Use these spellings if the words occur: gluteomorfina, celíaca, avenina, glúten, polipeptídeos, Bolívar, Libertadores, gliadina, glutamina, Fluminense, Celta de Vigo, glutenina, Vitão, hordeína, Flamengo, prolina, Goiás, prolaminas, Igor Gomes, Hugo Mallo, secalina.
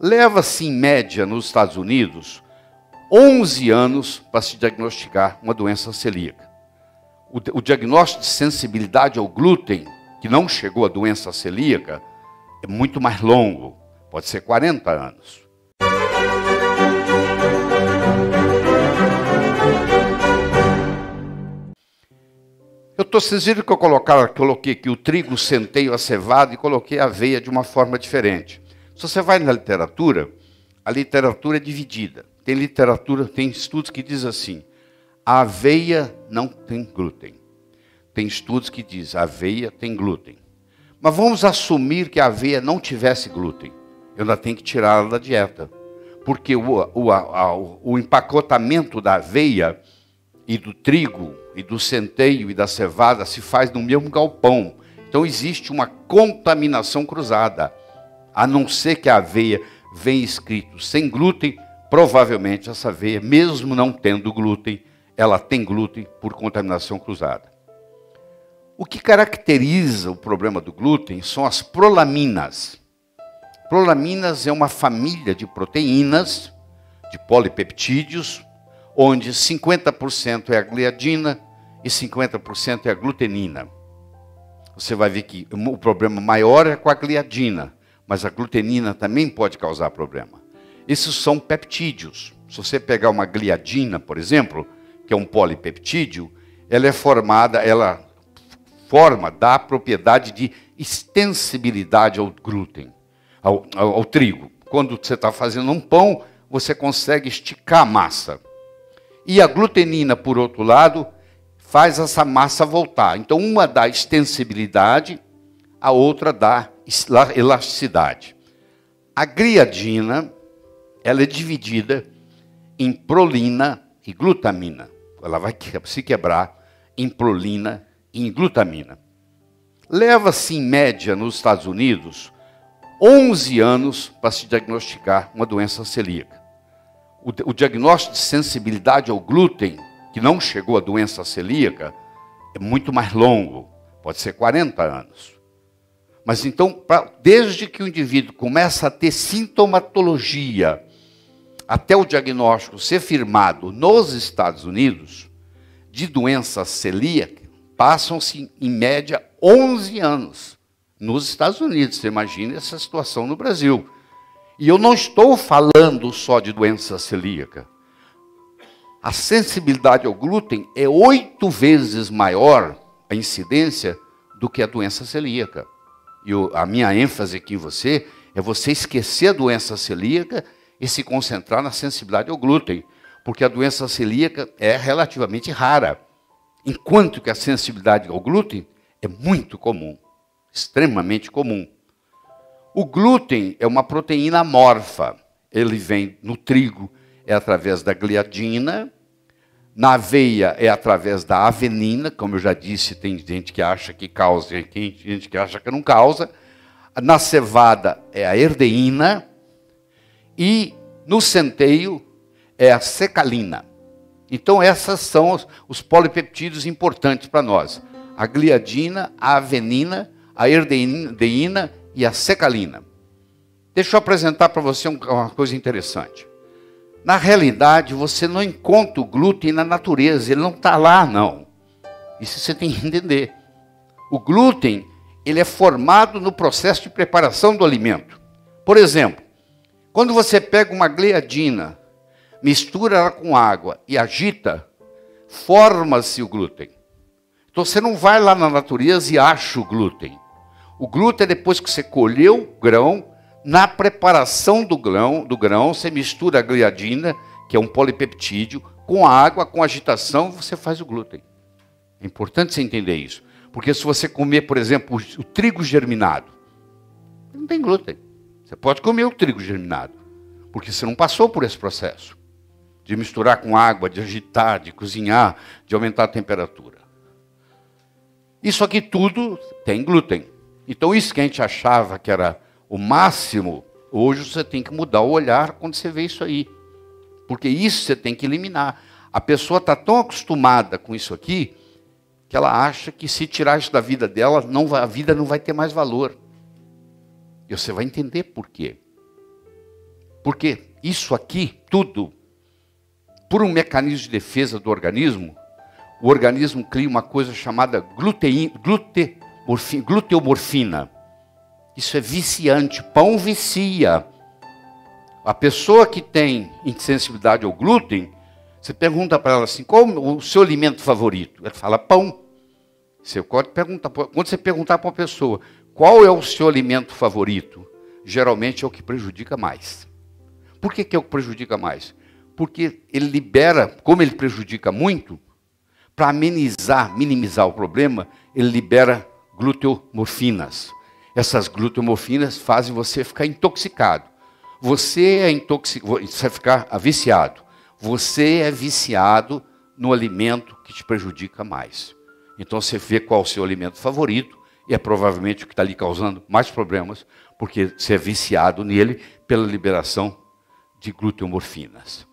Leva-se, em média, nos Estados Unidos, 11 anos para se diagnosticar uma doença celíaca. O diagnóstico de sensibilidade ao glúten, que não chegou à doença celíaca, é muito mais longo, pode ser 40 anos. Vocês viram que eu coloquei aqui o trigo, o centeio, a cevada e coloquei a aveia de uma forma diferente. Se você vai na literatura, a literatura é dividida. Tem literatura, tem estudos que diz assim, a aveia não tem glúten. Tem estudos que diz, a aveia tem glúten. Mas vamos assumir que a aveia não tivesse glúten. Eu ainda tenho que tirá-la da dieta. Porque o empacotamento da aveia e do trigo, e do centeio e da cevada se faz no mesmo galpão. Então existe uma contaminação cruzada. A não ser que a aveia venha escrito sem glúten, provavelmente essa aveia, mesmo não tendo glúten, ela tem glúten por contaminação cruzada. O que caracteriza o problema do glúten são as prolaminas. Prolaminas é uma família de proteínas, de polipeptídeos, onde 50% é a gliadina, e 50% é a glutenina. Você vai ver que o problema maior é com a gliadina, mas a glutenina também pode causar problema. Esses são peptídeos. Se você pegar uma gliadina, por exemplo, que é um polipeptídeo, ela é formada, ela forma, dá a propriedade de extensibilidade ao glúten, ao trigo. Quando você está fazendo um pão, você consegue esticar a massa. E a glutenina, por outro lado, faz essa massa voltar. Então, uma dá extensibilidade, a outra dá elasticidade. A gliadina, ela é dividida em prolina e glutamina. Ela vai se quebrar em prolina e em glutamina. Leva-se, em média, nos Estados Unidos, 11 anos para se diagnosticar uma doença celíaca. O diagnóstico de sensibilidade ao glúten, que não chegou à doença celíaca, é muito mais longo, pode ser 40 anos. Mas então, desde que o indivíduo começa a ter sintomatologia, até o diagnóstico ser firmado nos Estados Unidos, de doença celíaca, passam-se, em média, 11 anos. Nos Estados Unidos, você imagina essa situação no Brasil. E eu não estou falando só de doença celíaca. A sensibilidade ao glúten é 8 vezes maior a incidência do que a doença celíaca. E a minha ênfase aqui em você é você esquecer a doença celíaca e se concentrar na sensibilidade ao glúten, porque a doença celíaca é relativamente rara, enquanto que a sensibilidade ao glúten é muito comum, extremamente comum. O glúten é uma proteína amorfa. Ele vem no trigo, é através da gliadina. Na aveia é através da avenina. Como eu já disse, tem gente que acha que causa e tem gente que acha que não causa. Na cevada é a hordeína. E no centeio é a secalina. Então essas são os polipeptídeos importantes para nós. A gliadina, a avenina, a hordeína e a secalina. Deixa eu apresentar para você uma coisa interessante. Na realidade, você não encontra o glúten na natureza, ele não está lá, não. Isso você tem que entender. O glúten, ele é formado no processo de preparação do alimento. Por exemplo, quando você pega uma gliadina, mistura ela com água e agita, forma-se o glúten. Então você não vai lá na natureza e acha o glúten. O glúten é depois que você colheu o grão, na preparação do grão você mistura a gliadina, que é um polipeptídeo, com a água, com agitação, você faz o glúten. É importante você entender isso. Porque se você comer, por exemplo, o trigo germinado, não tem glúten. Você pode comer o trigo germinado, porque você não passou por esse processo de misturar com água, de agitar, de cozinhar, de aumentar a temperatura. Isso aqui tudo tem glúten. Então isso que a gente achava que era o máximo, hoje você tem que mudar o olhar quando você vê isso aí. Porque isso você tem que eliminar. A pessoa está tão acostumada com isso aqui, que ela acha que se tirar isso da vida dela, a vida não vai ter mais valor. E você vai entender por quê. Porque isso aqui, tudo, por um mecanismo de defesa do organismo, o organismo cria uma coisa chamada gluteomorfina. Isso é viciante, pão vicia. A pessoa que tem insensibilidade ao glúten, você pergunta para ela assim, qual o seu alimento favorito? Ela fala pão. Você pode perguntar, quando você perguntar para uma pessoa, qual é o seu alimento favorito? Geralmente é o que prejudica mais. Por que é o que prejudica mais? Porque ele libera, como ele prejudica muito, para amenizar, minimizar o problema, ele libera gluteomorfinas. Essas gluteomorfinas fazem você ficar intoxicado. Você vai ficar viciado. Você é viciado no alimento que te prejudica mais. Então você vê qual é o seu alimento favorito, e é provavelmente o que está lhe causando mais problemas, porque você é viciado nele pela liberação de gluteomorfinas.